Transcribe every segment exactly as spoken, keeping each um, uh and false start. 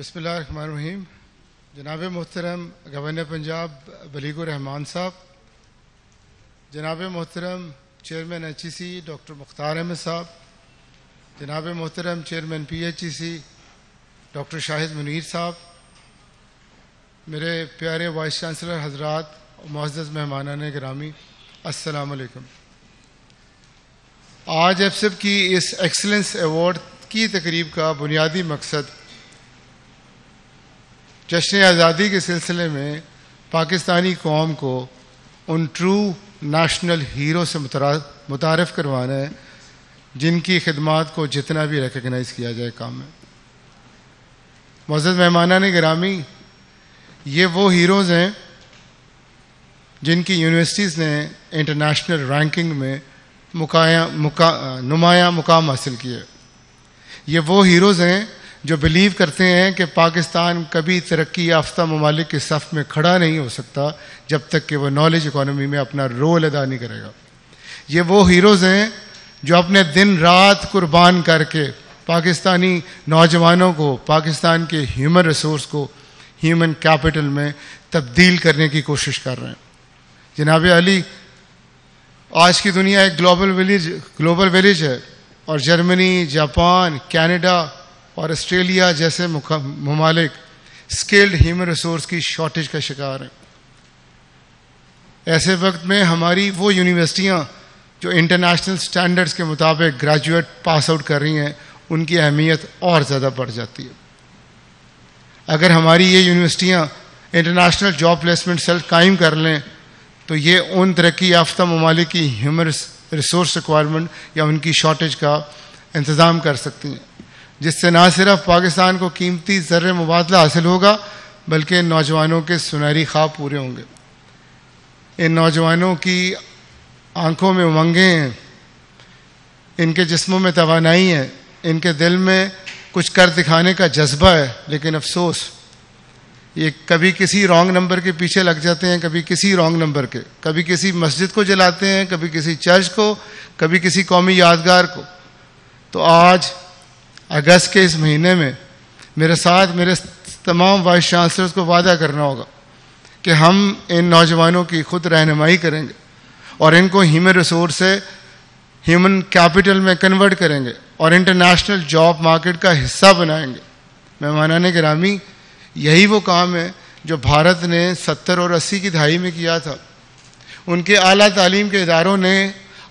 बिस्मिल्लाहिर्रहमानिर्रहीम। जनाब मोहतरम गवर्नर पंजाब बलीग़ुर्रहमान साहब, जनाब मोहतरम chairman H E C doctor Mukhtar Ahmed साहब, जनाब मोहतरम chairman P H E C doctor Shahid Munir साहब, मेरे प्यारे वाइस चांसलर हजरात और मुअज़्ज़ज़ मेहमानान गिरामी, अस्सलाम वालेकुम। आज एपसप की इस एक्सीलेंस एवॉर्ड की तकरीब का बुनियादी मकसद जश्न आज़ादी के सिलसिले में पाकिस्तानी कौम को उन ट्रू नेशनल हीरो से मुतारफ़ करवाना है जिनकी खिदमात को जितना भी रिकगनाइज़ किया जाए काम है। मुअज़्ज़ज़ मेहमानान गिरामी, ये वो हीरोज़ हैं जिनकी यूनिवर्सिटीज़ ने इंटरनेशनल रैंकिंग में मुकाया मुका नुमाया मुकाम हासिल किया। ये वो हीरोज़ हैं जो बिलीव करते हैं कि पाकिस्तान कभी तरक्की याफ्ता ममालिक के सफ़ में खड़ा नहीं हो सकता जब तक कि वह नॉलेज इकानमी में अपना रोल अदा नहीं करेगा। ये वो हीरोज़ हैं जो अपने दिन रात कुर्बान करके पाकिस्तानी नौजवानों को, पाकिस्तान के ह्यूमन रिसोर्स को ह्यूमन कैपिटल में तब्दील करने की कोशिश कर रहे हैं। जनाब अली, आज की दुनिया एक ग्लोबल विलेज ग्लोबल विलेज है और जर्मनी, जापान, कैनेडा और ऑस्ट्रेलिया जैसे ममालिक स्किल्ड ह्यूमन रिसोर्स की शॉर्टेज का शिकार हैं। ऐसे वक्त में हमारी वो यूनिवर्सिटियाँ जो इंटरनेशनल स्टैंडर्ड्स के मुताबिक ग्रेजुएट पास आउट कर रही हैं, उनकी अहमियत और ज़्यादा बढ़ जाती है। अगर हमारी ये यूनिवर्सिटियाँ इंटरनेशनल जॉब प्लेसमेंट सेल कायम कर लें तो ये उन तरक्की याफ्ता ममालिक की ह्यूमन रिसोर्स रिक्वायरमेंट या उनकी शॉर्टेज का इंतज़ाम कर सकती हैं, जिससे ना सिर्फ पाकिस्तान को कीमती ज़र्रे मुबादला हासिल होगा बल्कि नौजवानों के सुनहरी ख्वाब पूरे होंगे। इन नौजवानों की आंखों में उमंगें हैं, इनके जिस्मों में तवानाई है, इनके दिल में कुछ कर दिखाने का जज्बा है, लेकिन अफसोस ये कभी किसी रॉन्ग नंबर के पीछे लग जाते हैं, कभी किसी रॉन्ग नंबर के, कभी किसी मस्जिद को जलाते हैं, कभी किसी चर्च को, कभी किसी कौमी यादगार को। तो आज अगस्त के इस महीने में मेरे साथ मेरे तमाम वाइस चांसलर्स को वादा करना होगा कि हम इन नौजवानों की खुद रहनुमाई करेंगे और इनको ह्यूमन रिसोर्स से ह्यूमन कैपिटल में कन्वर्ट करेंगे और इंटरनेशनल जॉब मार्केट का हिस्सा बनाएंगे। मेहमानान गिरामी, यही वो काम है जो भारत ने सत्तर और अस्सी की दहाई में किया था। उनके आला तालीम के इदारों ने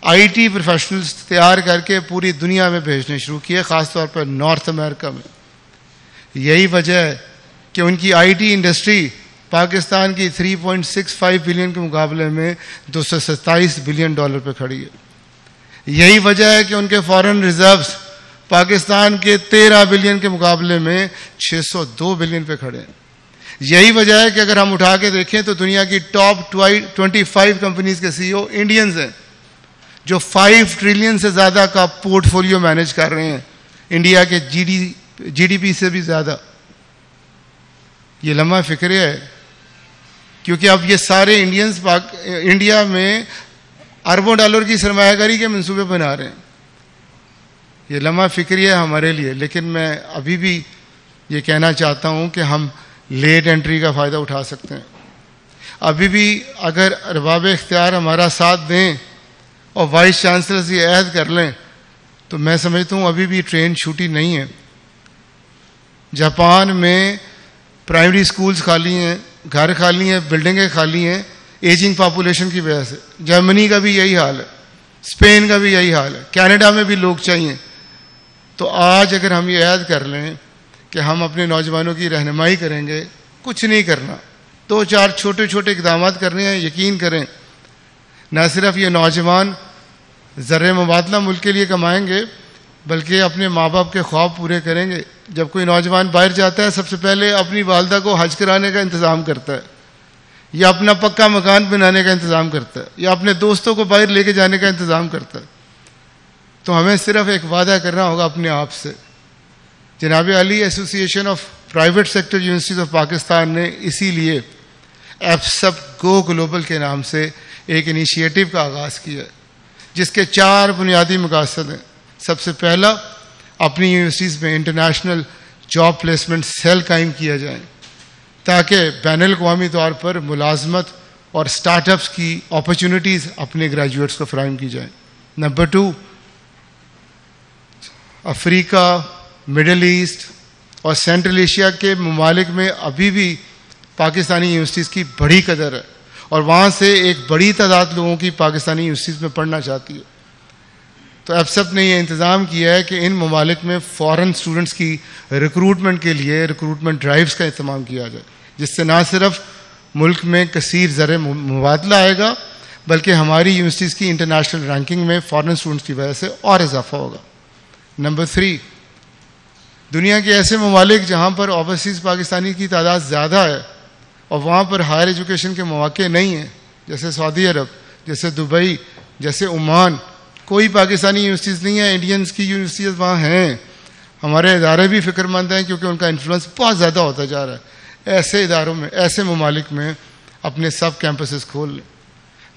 आई टी प्रोफेशनल्स तैयार करके पूरी दुनिया में भेजने शुरू किए, ख़ासतौर पर नॉर्थ अमेरिका में। यही वजह है कि उनकी आई टी इंडस्ट्री पाकिस्तान की तीन पॉइंट छह पाँच बिलियन के मुकाबले में दो सौ सत्ताईस बिलियन डॉलर पर खड़ी है। यही वजह है कि उनके फॉरेन रिजर्व्स पाकिस्तान के तेरह बिलियन के मुकाबले में छह सौ दो बिलियन पे खड़े हैं। यही वजह है कि अगर हम उठा के देखें तो दुनिया की टॉप पच्चीस कंपनीज के सी ई ओ इंडियंस हैं, जो पाँच ट्रिलियन से ज़्यादा का पोर्टफोलियो मैनेज कर रहे हैं, इंडिया के जीडी जीडीपी से भी ज़्यादा। ये लम्हा फिक्र है क्योंकि अब ये सारे इंडियंस पाक इंडिया में अरबों डॉलर की सरमायाकारी के मंसूबे बना रहे हैं। ये लम्हा फिक्र है हमारे लिए, लेकिन मैं अभी भी ये कहना चाहता हूँ कि हम लेट एंट्री का फ़ायदा उठा सकते हैं। अभी भी अगर अरबाब इख्तियार हमारा साथ दें और वाइस चांसलर्स ये अहद कर लें तो मैं समझता हूँ अभी भी ट्रेन छूटी नहीं है। जापान में प्राइमरी स्कूल्स खाली हैं, घर खाली हैं, बिल्डिंगें खाली हैं, एजिंग पॉपुलेशन की वजह से। जर्मनी का भी यही हाल है, स्पेन का भी यही हाल है, कनाडा में भी लोग चाहिए। तो आज अगर हम ये याद कर लें कि हम अपने नौजवानों की रहनुमाई करेंगे, कुछ नहीं करना, दो चार छोटे छोटे इक़दाम करने हैं, यकीन करें ना सिर्फ ये नौजवान ज़र्रे मुबादला मुल्क के लिए कमाएंगे बल्कि अपने माँ बाप के ख्वाब पूरे करेंगे। जब कोई नौजवान बाहर जाता है सबसे पहले अपनी वालदा को हज कराने का इंतज़ाम करता है, या अपना पक्का मकान बनाने का इंतज़ाम करता है, या अपने दोस्तों को बाहर लेके जाने का इंतज़ाम करता है। तो हमें सिर्फ एक वादा करना होगा अपने आप से। जनाब Ali, association of private sector universities of Pakistan ने इसीलिए एपसप गो ग्लोबल के नाम से एक इनिशिएटिव का आगाज़ किया जिसके चार बुनियादी मकासद हैं। सबसे पहला, अपनी यूनिवर्सिटीज़ में इंटरनेशनल जॉब प्लेसमेंट सेल कायम किया जाए ताकि बैनुल अक़वामी तौर पर मुलाजमत और स्टार्टअप्स की अपॉर्चुनिटीज़ अपने ग्रेजुएट्स को फराहम की जाए। Number two, Africa, Middle East और सेंट्रल एशिया के ममालिक में अभी भी पाकिस्तानी यूनिवर्सिटीज़ की बड़ी कदर है और वहाँ से एक बड़ी तादाद लोगों की पाकिस्तानी यूनिवर्सिटीज़ में पढ़ना चाहती है। तो एपसप ने यह इंतज़ाम किया है कि इन ममालिक में फ़ॉरन स्टूडेंट्स की रिक्रूटमेंट के लिए रिक्रूटमेंट ड्राइव्स का इस्तेमाल किया जाए, जिससे ना सिर्फ मुल्क में कसीर ज़र मुबादला आएगा बल्कि हमारी यूनिवर्सिटीज़ की इंटरनेशनल रैंकिंग में फ़ॉरन स्टूडेंट्स की वजह से और इजाफा होगा। नंबर थ्री, दुनिया के ऐसे ममालिक जहाँ पर ओवरसीज़ पाकिस्तानी की तादाद ज़्यादा है और वहाँ पर हायर एजुकेशन के मौके नहीं हैं, जैसे सऊदी अरब, जैसे दुबई, जैसे ओमान, कोई पाकिस्तानी यूनिवर्सिटीज़ नहीं है, इंडियंस की यूनिवर्सिटीज़ वहाँ हैं। हमारे इदारे भी फ़िक्रमंद हैं क्योंकि उनका इन्फ्लुएंस बहुत ज़्यादा होता जा रहा है। ऐसे इदारों में, ऐसे ममालिक में अपने सब कैंपसेस खोल लें,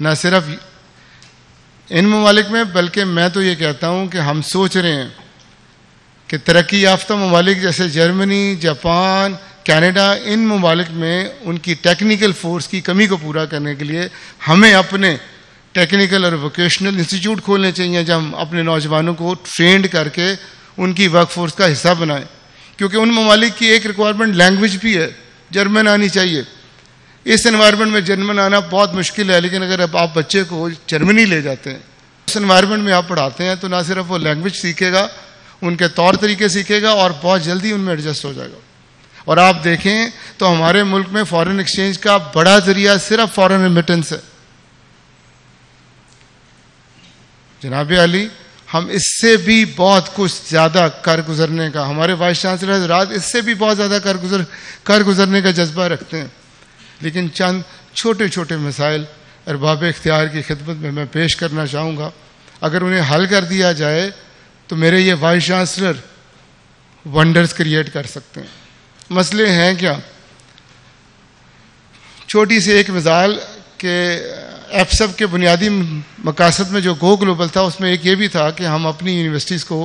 न सिर्फ इन ममालिक में बल्कि मैं तो ये कहता हूँ कि हम सोच रहे हैं कि तरक्की याफ्ता ममालिक जैसे जर्मनी, जापान, कनाडा, इन ममालिक में उनकी टेक्निकल फोर्स की कमी को पूरा करने के लिए हमें अपने टेक्निकल और वोकेशनल इंस्टीट्यूट खोलने चाहिए जहाँ हम अपने नौजवानों को ट्रेंड करके उनकी वर्क फोर्स का हिस्सा बनाएं, क्योंकि उन ममालिक की एक रिक्वायरमेंट लैंग्वेज भी है, जर्मन आनी चाहिए। इस एनवायरनमेंट में जर्मन आना बहुत मुश्किल है, लेकिन अगर अब आप बच्चे को जर्मनी ले जाते हैं, उस एनवायरनमेंट में आप पढ़ाते हैं, तो ना सिर्फ वो लैंग्वेज सीखेगा, उनके तौर तरीके सीखेगा और बहुत जल्दी उनमें एडजस्ट हो जाएगा। और आप देखें तो हमारे मुल्क में फॉरेन एक्सचेंज का बड़ा जरिया सिर्फ फॉरेन रेमिटेंस है। जनाब अली, हम इससे भी बहुत कुछ ज़्यादा कर गुजरने का, हमारे वाइस चांसलर हजरात इससे भी बहुत ज़्यादा कर गुजर कर गुजरने का जज्बा रखते हैं, लेकिन चंद छोटे छोटे मसाइल अरबाब इख्तियार की खिदमत में मैं पेश करना चाहूँगा। अगर उन्हें हल कर दिया जाए तो मेरे ये वाइस चांसलर वंडर्स क्रिएट कर सकते हैं। मसले हैं क्या? छोटी सी एक मिसाल के एपसप के बुनियादी मकासद में जो गो ग्लोबल था, उसमें एक ये भी था कि हम अपनी यूनिवर्सिटीज़ को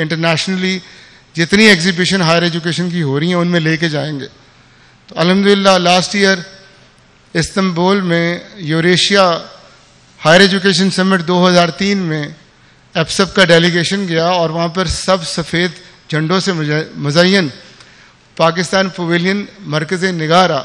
इंटरनेशनली जितनी एग्जीबिशन हायर एजुकेशन की हो रही हैं उनमें लेके जाएंगे। तो अल्हम्दुलिल्लाह लास्ट ईयर इस्तांबुल में यूरेशिया हायर एजुकेशन समिट दो हज़ार तीन में एपसप का डेलीगेशन गया और वहाँ पर सब सफ़ेद झंडों से मुज़य्यन पाकिस्तान पवेलियन मरकज़ निगारा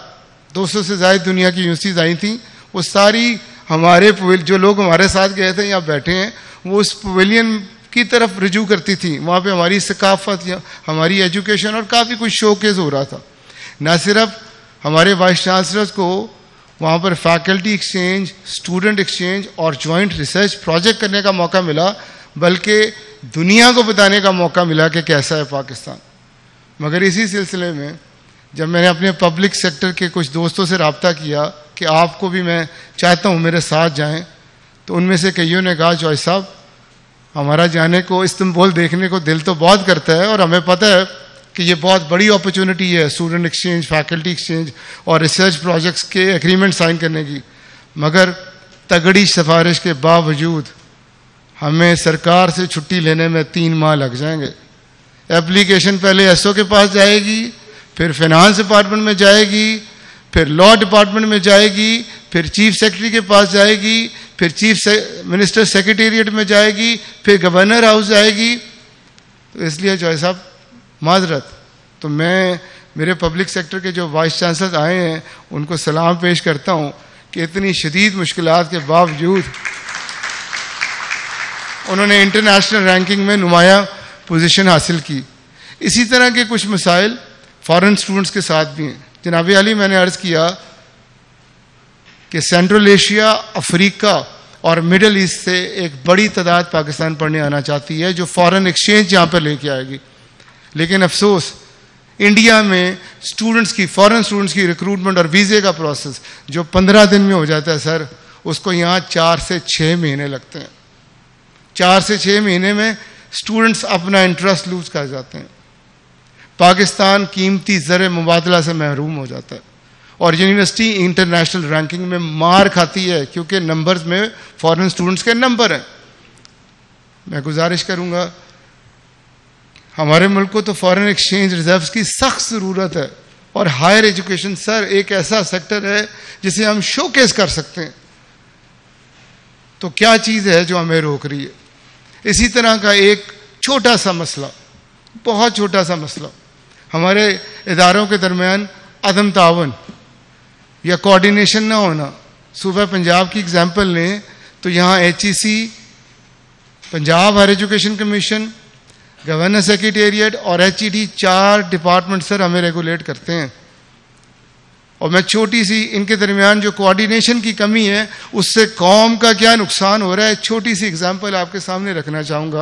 दो सौ से ज़ायद दुनिया की यूनिवर्सिटीज़ आई थी। वो सारी हमारे जो लोग हमारे साथ गए थे या बैठे हैं वो उस पवेलियन की तरफ रुजू करती थी। वहाँ पे हमारी सकाफत या हमारी एजुकेशन और काफ़ी कुछ शोकेस हो रहा था। ना सिर्फ हमारे वाइस चांसलर्स को वहाँ पर फैकल्टी एक्सचेंज, स्टूडेंट एक्सचेंज और जॉइंट रिसर्च प्रोजेक्ट करने का मौका मिला, बल्कि दुनिया को बताने का मौका मिला कि कैसा है पाकिस्तान। मगर इसी सिलसिले में जब मैंने अपने पब्लिक सेक्टर के कुछ दोस्तों से रब्ता किया कि आपको भी मैं चाहता हूँ मेरे साथ जाएं, तो उनमें से कईयों ने कहा जॉय साहब, हमारा जाने को इस्तांबुल देखने को दिल तो बहुत करता है और हमें पता है कि ये बहुत बड़ी अपॉर्चुनिटी है स्टूडेंट एक्सचेंज, फैकल्टी एक्सचेंज और रिसर्च प्रोजेक्ट्स के एग्रीमेंट साइन करने की, मगर तगड़ी सिफारिश के बावजूद हमें सरकार से छुट्टी लेने में तीन माह लग जाएंगे। एप्लीकेशन पहले एसओ के पास जाएगी, फिर फिनांस डिपार्टमेंट में जाएगी, फिर लॉ डिपार्टमेंट में जाएगी, फिर चीफ सेक्रेटरी के पास जाएगी, फिर चीफ से, मिनिस्टर सेक्रेटेरिएट में जाएगी, फिर गवर्नर हाउस जाएगी। तो इसलिए जॉय साहब माजरत, तो मैं मेरे पब्लिक सेक्टर के जो वाइस चांसलर आए हैं उनको सलाम पेश करता हूं कि इतनी शदीद मुश्किलात के बावजूद उन्होंने इंटरनेशनल रैंकिंग में नुमाया पोजीशन हासिल की। इसी तरह के कुछ मसाइल फॉरेन स्टूडेंट्स के साथ भी हैं। जनाब अली, मैंने अर्ज़ किया कि सेंट्रल एशिया, अफ्रीका और मिडल ईस्ट से एक बड़ी तादाद पाकिस्तान पढ़ने आना चाहती है जो फॉरेन एक्सचेंज यहाँ पर लेके आएगी, लेकिन अफसोस इंडिया में स्टूडेंट्स की, फॉरेन स्टूडेंट्स की रिक्रूटमेंट और वीज़े का प्रोसेस जो पंद्रह दिन में हो जाता है सर, उसको यहाँ चार से छः महीने लगते हैं। चार से छः महीने में स्टूडेंट्स अपना इंटरेस्ट लूज कर जाते हैं, पाकिस्तान कीमती ज़र मुबादला से महरूम हो जाता है और यूनिवर्सिटी इंटरनेशनल रैंकिंग में मार खाती है क्योंकि नंबर्स में फॉरेन स्टूडेंट्स के नंबर हैं। मैं गुजारिश करूँगा हमारे मुल्क को तो फॉरेन एक्सचेंज रिजर्व्स की सख्त ज़रूरत है, और हायर एजुकेशन सर एक ऐसा सेक्टर है जिसे हम शोकेस कर सकते हैं। तो क्या चीज़ है जो हमें रोक रही है? इसी तरह का एक छोटा सा मसला, बहुत छोटा सा मसला, हमारे इदारों के दरमियान अदम तावन या कोऑर्डिनेशन ना होना। सूबा पंजाब की एग्जाम्पल लें तो यहाँ H E C, Punjab higher education commission, governor secretariat और एच ई डी चार डिपार्टमेंट सर हमें रेगुलेट करते हैं, और मैं छोटी सी इनके दरमियान जो कोऑर्डिनेशन की कमी है उससे कौम का क्या नुकसान हो रहा है। छोटी सी एग्जाम्पल आपके सामने रखना चाहूँगा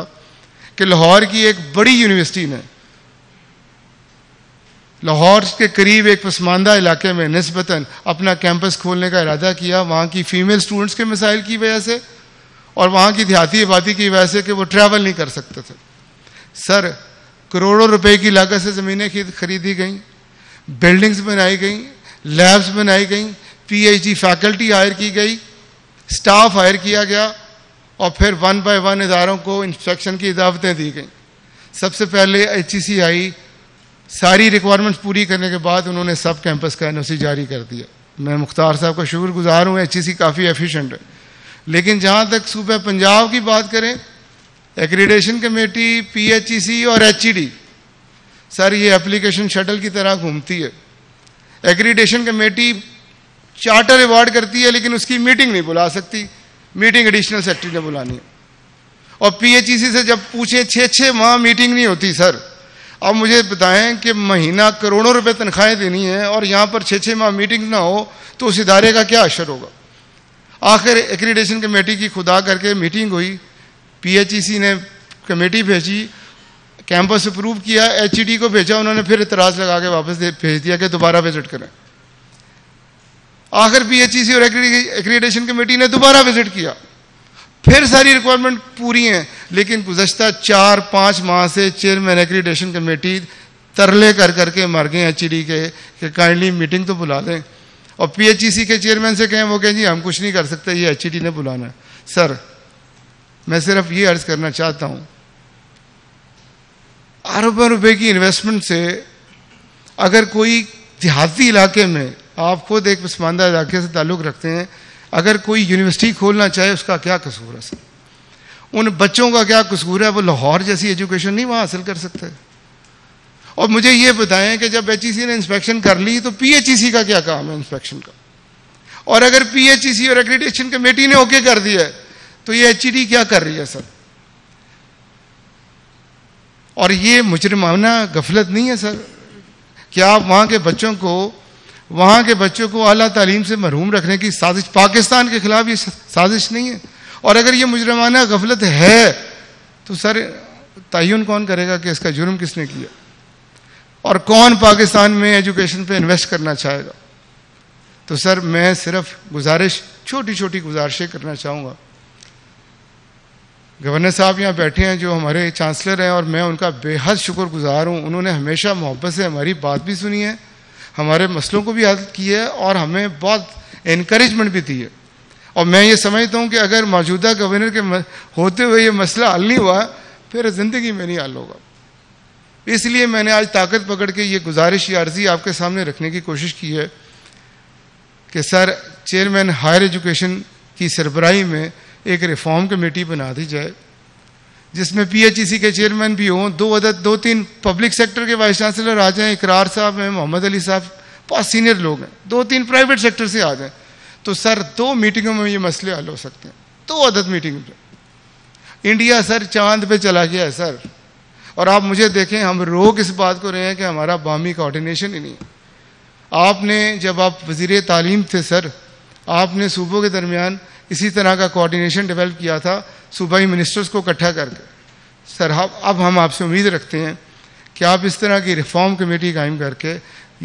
कि लाहौर की एक बड़ी यूनिवर्सिटी ने लाहौर के करीब एक पसमानदा इलाके में निस्बतन अपना कैंपस खोलने का इरादा किया, वहाँ की फ़ीमेल स्टूडेंट्स के मसाइल की वजह से और वहाँ की देहाती आबादी की वजह से कि वो ट्रैवल नहीं कर सकते थे। सर, करोड़ों रुपए की लागत से ज़मीनें खरीदी गई, बिल्डिंग्स बनाई गई, लैब्स बनाई गई, P H D faculty hire की गई, स्टाफ हायर किया गया, और फिर वन बाय वन इदारों को इंस्पेक्शन की हिदायतें दी गई। सबसे पहले एच ई सी आई, सारी रिक्वायरमेंट्स पूरी करने के बाद उन्होंने सब कैंपस का एन ओ सी जारी कर दिया। मैं मुख्तार साहब का शुक्रगुजार हूँ, एच ई सी काफ़ी एफिशिएंट है। लेकिन जहाँ तक सूबे पंजाब की बात करें, accreditation committee, P H E C और एच ई डी, सर ये एप्लीकेशन शटल की तरह घूमती है। एक्रीडेशन कमेटी चार्टर अवार्ड करती है लेकिन उसकी मीटिंग नहीं बुला सकती, मीटिंग एडिशनल सेक्रेटरी ने बुलानी है। और पी एच ई सी से जब पूछे छः छः माह मीटिंग नहीं होती। सर, अब मुझे बताएं कि महीना करोड़ों रुपए तनख्वाहें देनी है और यहाँ पर छः छः माह मीटिंग ना हो तो उस इदारे का क्या असर होगा। आखिर एक्रीडेशन कमेटी की खुदा करके मीटिंग हुई, पी एच ई सी ने कमेटी भेजी, कैंपस अप्रूव किया, एच ई डी को भेजा, उन्होंने फिर इतराज़ लगा के वापस भेज दिया कि दोबारा विजिट करें। आखिर पी एच ई सी और एक्रीडेशन कमेटी ने दोबारा विजिट किया, फिर सारी रिक्वायरमेंट पूरी हैं, लेकिन गुज़श्ता चार पाँच माह से चेयरमैन एक्रीडेशन कमेटी तरले कर करके मर गए एच ई डी के कि काइंडली मीटिंग तो बुला लें, और पी एच ई सी के चेयरमैन से कहें, वो कहें जी हम कुछ नहीं कर सकते, ये एच ई डी ने बुलाना है। सर, मैं सिर्फ ये अर्ज़ करना चाहता हूँ, अरबों रुपए की इन्वेस्टमेंट से अगर कोई देहाती इलाके में, आप खुद एक पसमानदा इलाके से ताल्लुक़ रखते हैं, अगर कोई यूनिवर्सिटी खोलना चाहे उसका क्या कसूर है सर? उन बच्चों का क्या कसूर है? वो लाहौर जैसी एजुकेशन नहीं वहाँ हासिल कर सकते। और मुझे ये बताएं कि जब एच ई सी ने इंस्पेक्शन कर ली तो पी एच ई सी का क्या काम है इंस्पेक्शन का? और अगर पी एच ई सी और एक्रीडेशन कमेटी ने ओके कर दिया है तो ये एच ई डी क्या कर रही है सर? और ये मुजरिमाना गफलत नहीं है सर? क्या आप वहाँ के बच्चों को वहाँ के बच्चों को आला तालीम से महरूम रखने की साजिश, पाकिस्तान के ख़िलाफ़ ये साजिश नहीं है? और अगर ये मुजरमाना गफलत है तो सर तयन कौन करेगा कि इसका जुर्म किसने किया, और कौन पाकिस्तान में एजुकेशन पे इन्वेस्ट करना चाहेगा? तो सर मैं सिर्फ गुजारिश, छोटी छोटी गुजारिशें करना चाहूँगा। गवर्नर साहब यहाँ बैठे हैं जो हमारे चांसलर हैं, और मैं उनका बेहद शुक्रगुजार हूँ। उन्होंने हमेशा मोहब्बत से हमारी बात भी सुनी है, हमारे मसलों को भी हल किया है, और हमें बहुत इनक्रेजमेंट भी दी है। और मैं ये समझता हूँ कि अगर मौजूदा गवर्नर के होते हुए ये मसला हल नहीं हुआ फिर ज़िंदगी में नहीं हल होगा। इसलिए मैंने आज ताकत पकड़ के ये गुजारिश, ये अर्जी आपके सामने रखने की कोशिश की है कि सर चेयरमैन हायर एजुकेशन की सरबराही में एक रिफॉर्म कमेटी बना दी जाए जिसमें पी एच ई सी के चेयरमैन भी हों, दो अदद दो तीन पब्लिक सेक्टर के वाइस चांसलर आ जाएँ, इकरार साहब हैं, मोहम्मद अली साहब, बहुत सीनियर लोग हैं, दो तीन प्राइवेट सेक्टर से आ जाएँ, तो सर दो मीटिंगों में ये मसले हल हो सकते हैं, दो अदद मीटिंग पे। इंडिया सर चांद पे चला गया है सर, और आप मुझे देखें, हम रोक इस बात को रहे हैं कि हमारा बामी कोऑर्डिनेशन ही नहीं है। आपने जब आप वज़ीर तालीम थे सर, आपने सूबों के दरमियान इसी तरह का कोऑर्डिनेशन डेवलप किया था सूबाई मिनिस्टर्स को इकट्ठा करके। सर अब हम आपसे उम्मीद रखते हैं कि आप इस तरह की रिफॉर्म कमेटी कायम करके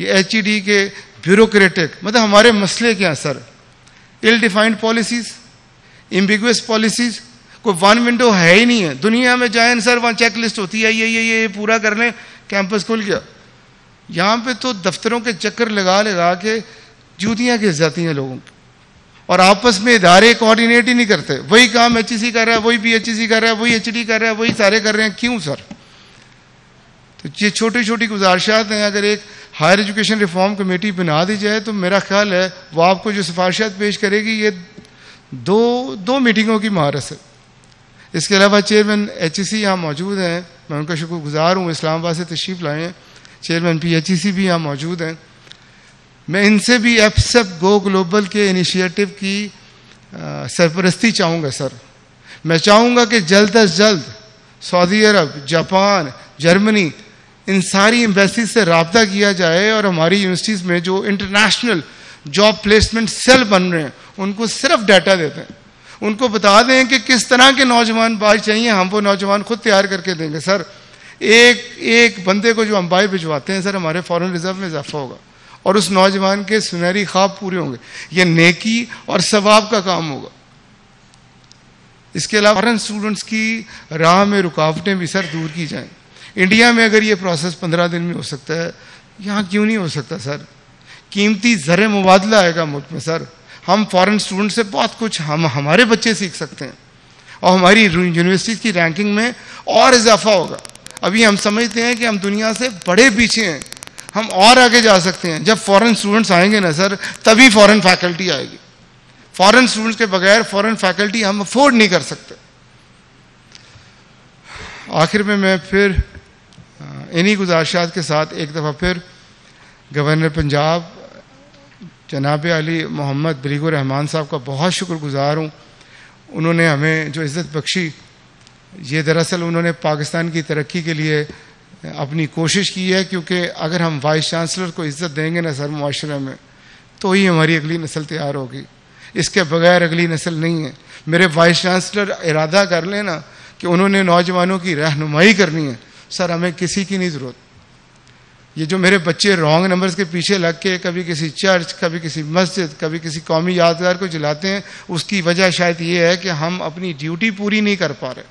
ये एच ई डी के ब्यूरोक्रेटिक, मतलब हमारे मसले क्या हैं sir, ill defined policies, ambiguous policies, कोई वन विंडो है ही नहीं है। दुनिया में जाएँ सर, वहाँ चेक लिस्ट होती है, ये ये ये, ये पूरा कर लें, कैंपस खुल गया। यहाँ पर तो दफ्तरों के चक्कर लगा लगा के जूतियाँ घिस जाती हैं लोगों की, और आपस में इदारे कोऑर्डिनेट ही नहीं करते। वही काम एच ई सी कर रहा है, वही पी एच ई सी कर रहा है, वही एच ई डी कर रहा है, वही सारे कर रहे हैं। क्यों सर? तो ये छोटी छोटी गुजारिशात हैं, अगर एक हायर एजुकेशन रिफॉर्म कमेटी बना दी जाए तो मेरा ख्याल है वो आपको जो सिफारिशात पेश करेगी ये दो दो मीटिंगों की महारत है। इसके अलावा चेयरमैन एच ई सी यहाँ मौजूद हैं, मैं उनका शुक्रगुजार हूँ, इस्लामाबाद से तशरीफ़ लाए हैं। Chairman P H E C भी यहाँ मौजूद हैं। मैं इनसे भी एप्सअप गो ग्लोबल के इनिशिएटिव की सरपरस्ती चाहूँगा। सर मैं चाहूँगा कि जल्द अज जल्द सऊदी अरब, जापान, जर्मनी, इन सारी एम्बेसी से रब्ता किया जाए और हमारी यूनिवर्सिटीज़ में जो इंटरनेशनल जॉब प्लेसमेंट सेल बन रहे हैं उनको सिर्फ डाटा देते हैं, उनको बता दें कि किस तरह के नौजवान बाज चाहिए, हम वो नौजवान खुद तैयार करके देंगे। सर एक एक बंदे को जो हम बाई भिजवाते हैं सर हमारे फॉरेन रिजर्व में इजाफा होगा और उस नौजवान के सुनहरी ख्वाब पूरे होंगे। ये नेकी और सवाब का काम होगा। इसके अलावा फॉरेन स्टूडेंट्स की राह में रुकावटें भी सर दूर की जाएँ। इंडिया में अगर ये प्रोसेस पंद्रह दिन में हो सकता है, यहाँ क्यों नहीं हो सकता? सर कीमती ज़र मुबादला आएगा मुल्क में। सर हम फॉरेन स्टूडेंट से बहुत कुछ हम हमारे बच्चे सीख सकते हैं और हमारी यूनिवर्सिटी की रैंकिंग में और इजाफा होगा। अभी हम समझते हैं कि हम दुनिया से बड़े पीछे हैं, हम और आगे जा सकते हैं। जब फॉरेन स्टूडेंट्स आएंगे ना सर तभी फॉरेन फैकल्टी आएगी। फॉरेन स्टूडेंट्स के बगैर फॉरेन फैकल्टी हम अफोर्ड नहीं कर सकते। आखिर में मैं फिर इन्हीं गुजारिशात के साथ एक दफ़ा फिर गवर्नर पंजाब जनाब अली मोहम्मद बलीग़ुर्रहमान साहब का बहुत शुक्रगुज़ार हूँ। उन्होंने हमें जो इज़्ज़त बख्शी, ये दरअसल उन्होंने पाकिस्तान की तरक्की के लिए अपनी कोशिश की है, क्योंकि अगर हम वाइस चांसलर को इज़्ज़त देंगे ना सर माशरे में तो ही हमारी अगली नस्ल तैयार होगी। इसके बगैर अगली नस्ल नहीं है। मेरे वाइस चांसलर इरादा कर लेना कि उन्होंने नौजवानों की रहनुमाई करनी है। सर हमें किसी की नहीं ज़रूरत। ये जो मेरे बच्चे रॉन्ग नंबर्स के पीछे लग के कभी किसी चर्च, कभी किसी मस्जिद, कभी किसी कौमी यादगार को जलाते हैं, उसकी वजह शायद ये है कि हम अपनी ड्यूटी पूरी नहीं कर पा रहे।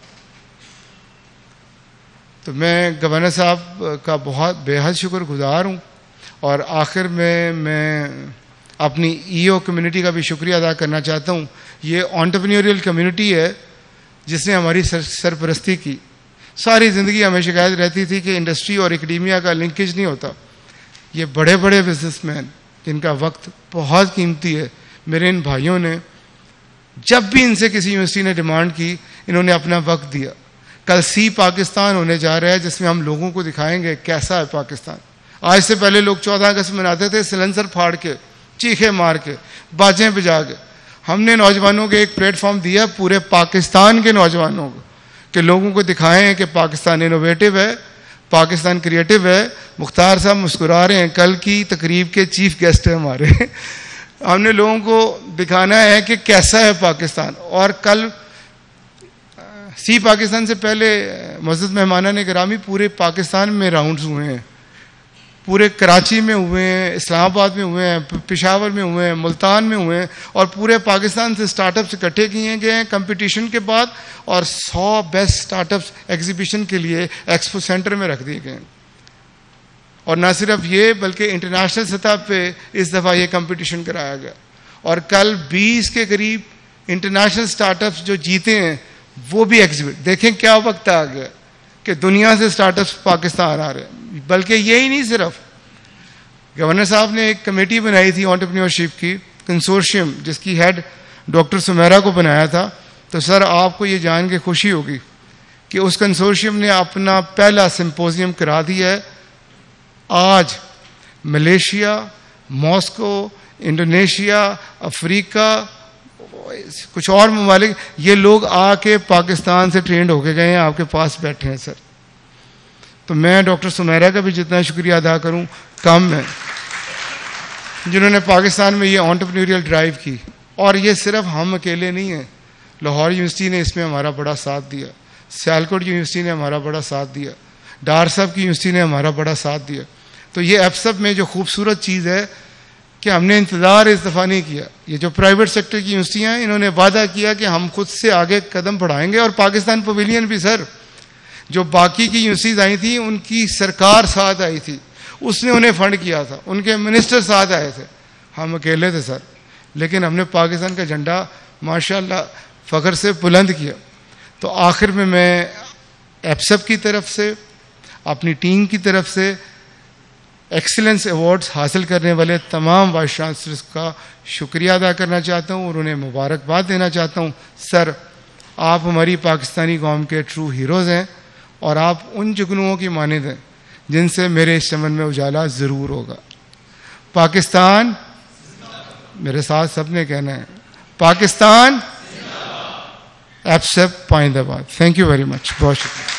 तो मैं गवर्नर साहब का बहुत बेहद शुक्रगुजार हूँ और आखिर में मैं अपनी ईओ कम्युनिटी का भी शुक्रिया अदा करना चाहता हूँ। ये एंटरप्रेन्योरियल कम्युनिटी है जिसने हमारी सर, सरपरस्ती की। सारी ज़िंदगी हमें शिकायत रहती थी कि इंडस्ट्री और एकेडेमिया का लिंकेज नहीं होता। ये बड़े बड़े बिजनेसमैन जिनका वक्त बहुत कीमती है, मेरे इन भाइयों ने जब भी इनसे किसी यूनिवर्सिटी ने डिमांड की इन्होंने अपना वक्त दिया। कल सी पाकिस्तान होने जा रहा है जिसमें हम लोगों को दिखाएंगे कैसा है पाकिस्तान। आज से पहले लोग चौदह अगस्त मनाते थे सिलेंसर फाड़ के, चीखे मार के, बाजें बजा के। हमने नौजवानों को एक प्लेटफॉर्म दिया पूरे पाकिस्तान के नौजवानों को कि लोगों को दिखाएं कि पाकिस्तान इनोवेटिव है, पाकिस्तान क्रिएटिव है। मुख्तार साहब मुस्कुरा रहे हैं, कल की तकरीब के चीफ गेस्ट हैं हमारे। हमने लोगों को दिखाना है कि कैसा है पाकिस्तान। और कल सी पाकिस्तान से पहले मस्जिद मेहमानाने करामी पूरे पाकिस्तान में राउंड्स हुए हैं, पूरे कराची में हुए हैं, इस्लामाबाद में हुए हैं, पेशावर में हुए हैं, मुल्तान में हुए हैं और पूरे पाकिस्तान से स्टार्टअप्स इकट्ठे किए गए हैं कंपटीशन के बाद और सौ बेस्ट स्टार्टअप्स एग्जीबिशन के लिए एक्सपो सेंटर में रख दिए गए हैं। और ना सिर्फ ये बल्कि इंटरनेशनल सतह पे इस दफ़ा ये कंपटीशन कराया गया और कल बीस के करीब इंटरनेशनल स्टार्टअप्स जो जीते हैं वो भी एग्जिबिट। देखें क्या वक्त आ गया कि दुनिया से स्टार्टअप्स पाकिस्तान आ रहे हैं। बल्कि यही नहीं, सिर्फ गवर्नर साहब ने एक कमेटी बनाई थी एंटरप्रेन्योरशिप की, कंसोर्शियम, जिसकी हेड डॉक्टर सुमैरा को बनाया था। तो सर आपको ये जान के खुशी होगी कि उस कंसोर्शियम ने अपना पहला सिंपोजियम करा दिया है। आज मलेशिया, मॉस्को, इंडोनेशिया, अफ्रीका, कुछ और ममालिक, ये लोग आके पाकिस्तान से ट्रेंड होके गए हैं, आपके पास बैठे हैं। सर तो मैं डॉक्टर सुमैरा का भी जितना शुक्रिया अदा करूं कम है, जिन्होंने पाकिस्तान में ये एंटरप्रेन्योरियल ड्राइव की। और ये सिर्फ हम अकेले नहीं हैं, लाहौर यूनिवर्सिटी ने इसमें हमारा बड़ा साथ दिया, सियालकोट यूनिवर्सिटी ने हमारा बड़ा साथ दिया, डार साहब की यूनिवर्सिटी ने हमारा बड़ा साथ दिया। तो ये एप्सअप में जो खूबसूरत चीज़ है कि हमने इंतज़ार इस दफ़ा नहीं किया। ये जो प्राइवेट सेक्टर की यूनिवर्सिटियाँ हैं इन्होंने वादा किया कि हम खुद से आगे कदम बढ़ाएंगे और पाकिस्तान पवेलियन भी सर जो बाकी की यूनिवर्सिटीज़ आई थी उनकी सरकार साथ आई थी, उसने उन्हें फ़ंड किया था, उनके मिनिस्टर साथ आए थे। हम अकेले थे सर, लेकिन हमने पाकिस्तान का झंडा माशाल्लाह फ़ख्र से बुलंद किया। तो आखिर में मैं एप्सअप की तरफ से, अपनी टीम की तरफ से एक्सीलेंस अवार्ड्स हासिल करने वाले तमाम वाइस चांसलर्स का शुक्रिया अदा करना चाहता हूँ और उन्हें मुबारकबाद देना चाहता हूँ। सर, आप हमारी पाकिस्तानी कौम के ट्रू हीरोज़ हैं और आप उन जुगनुओं की मानद हैं जिनसे मेरे इस चमन में उजाला ज़रूर होगा। पाकिस्तान, मेरे साथ सब ने कहना है पाकिस्तान। एप्सप पाइंदाबाद। Thank you very much. बहुत शुक्रिया।